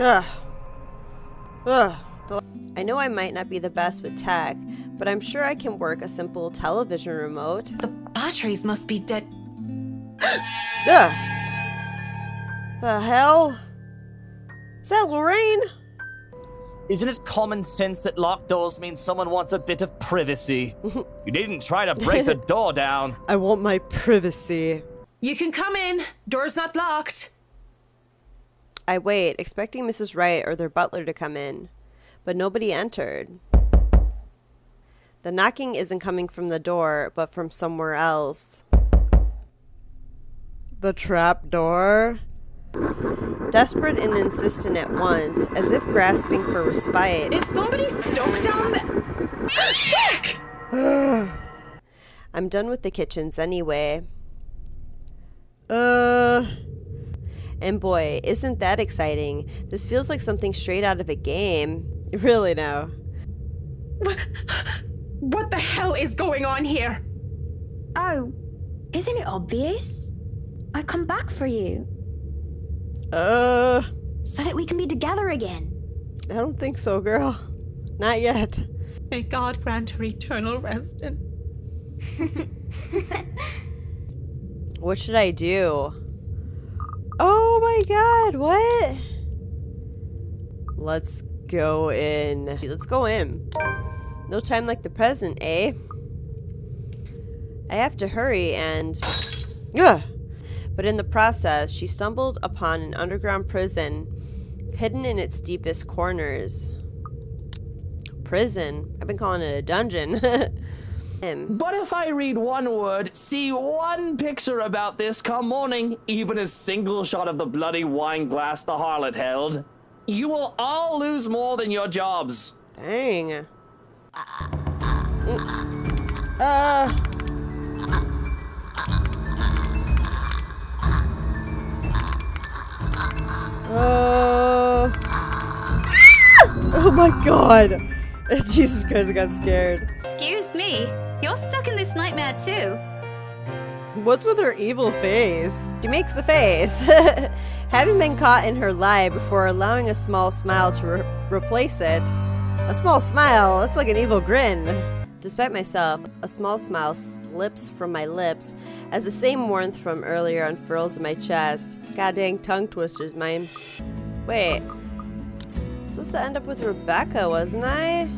Ugh. Ugh. I know I might not be the best with tech, but I'm sure I can work a simple television remote. The batteries must be dead. Ugh. The hell? Is that Lorraine? Isn't it common sense that locked doors mean someone wants a bit of privacy? You didn't try to break the door down. I want my privacy. You can come in. Door's not locked. I wait, expecting Mrs. Wright or their butler to come in, but nobody entered. The knocking isn't coming from the door, but from somewhere else. The trap door? Desperate and insistent at once, as if grasping for respite. Is somebody stoked down there? I'm done with the kitchens anyway. And boy, isn't that exciting. This feels like something straight out of a game. Really now. What the hell is going on here? Oh, isn't it obvious? I've come back for you. So that we can be together again. I don't think so, girl. Not yet. May God grant her eternal rest in. What should I do? Oh my God, what? Let's go in. Let's go in. No time like the present, eh? I have to hurry and... Ugh! But in the process, she stumbled upon an underground prison, hidden in its deepest corners. Prison? I've been calling it a dungeon. But if I read one word, see one picture about this come morning, even a single shot of the bloody wine glass the harlot held, you will all lose more than your jobs. Dang. Oh my God. Jesus Christ, I got scared. Excuse me. You're stuck in this nightmare too. What's with her evil face? She makes a face. Having been caught in her lie before allowing a small smile to replace it. A small smile? It's like an evil grin. Despite myself, a small smile slips from my lips as the same warmth from earlier unfurls in my chest. God dang tongue twisters, mine. Wait. I was supposed to end up with Rebecca, wasn't I?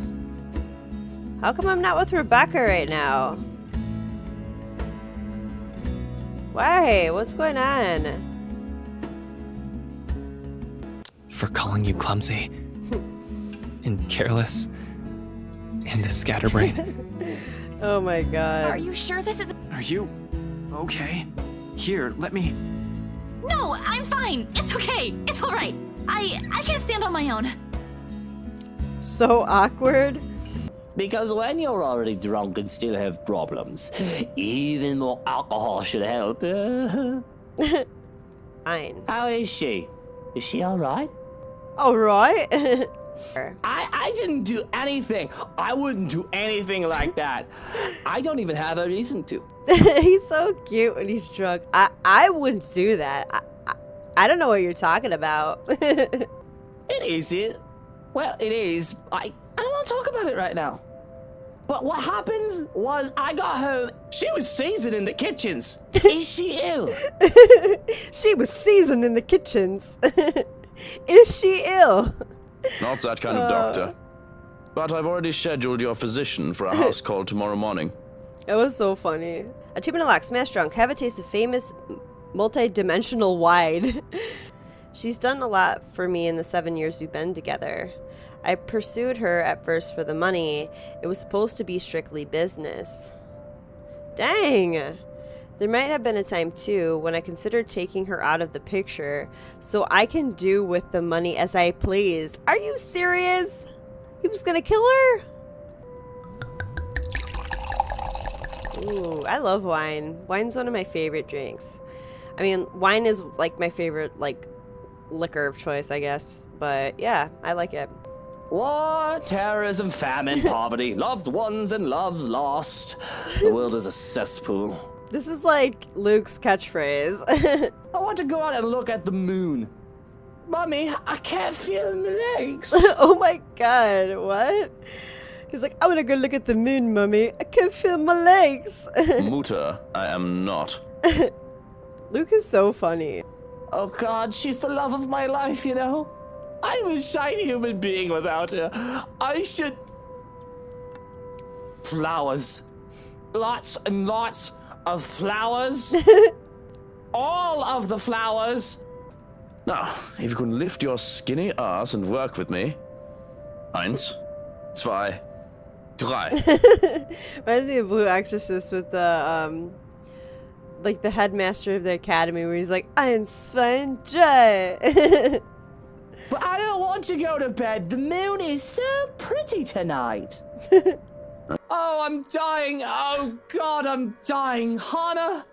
How come I'm not with Rebecca right now? Why? What's going on? For calling you clumsy and careless and a scatterbrain. Oh my God. Are you sure this is- Are you okay? Here, let me- No, I'm fine. It's okay. It's all right. I can't stand on my own. So awkward. Because when you're already drunk and still have problems, even more alcohol should help. Fine. How is she? Is she all right? All right? I didn't do anything. I wouldn't do anything like that. I don't even have a reason to. He's so cute when he's drunk. I wouldn't do that. I don't know what you're talking about. It is it. Well, it is. I don't want to talk about it right now. But what happens was I got home. She was seasoned in the kitchens. Is she ill? She was seasoned in the kitchens. Is she ill? Not that kind of doctor. But I've already scheduled your physician for a house call tomorrow morning. It was so funny. Achievement unlocked. Smash drunk. Have a taste of famous... multi-dimensional wide. She's done a lot for me in the 7 years we've been together. I pursued her at first for the money. It was supposed to be strictly business. Dang! There might have been a time, too, when I considered taking her out of the picture so I can do with the money as I pleased. Are you serious? He was gonna kill her? Ooh, I love wine. Wine's one of my favorite drinks. I mean, wine is, like, my favorite, like, liquor of choice, I guess. But, yeah, I like it. War, terrorism, famine, poverty, loved ones and love lost. The world is a cesspool. This is, like, Luke's catchphrase. I want to go out and look at the moon. Mommy, I can't feel my legs. Oh my god, what? He's like, I want to go look at the moon, Mommy. I can't feel my legs. Muta, I am not. Luke is so funny. Oh god, she's the love of my life, you know? I'm a shiny human being without her. I should... Flowers. Lots and lots of flowers. All of the flowers. Now, if you can lift your skinny ass and work with me. 1, 2, 3. Reminds me of Blue Exorcist with the, like the headmaster of the academy where he's like, 1, 2, 3. But I don't want to go to bed. The moon is so pretty tonight. Oh, I'm dying. Oh, God, I'm dying. Hannah,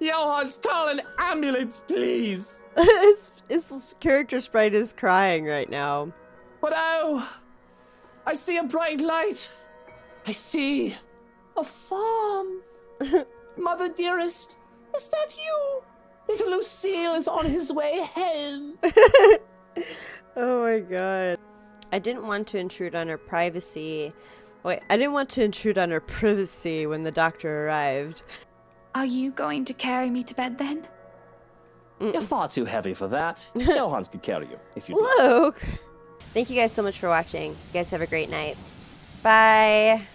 Johann's call an ambulance, please. His character sprite is crying right now. But oh, I see a bright light. I see a farm. Mother dearest, is that you? Little Lucille is on his way home. Oh my god. I didn't want to intrude on her privacy. Wait, I didn't want to intrude on her privacy when the doctor arrived. Are you going to carry me to bed then? Mm-mm. You're far too heavy for that. No Hans could carry you if you Luke! Do. Thank you guys so much for watching. You guys have a great night. Bye!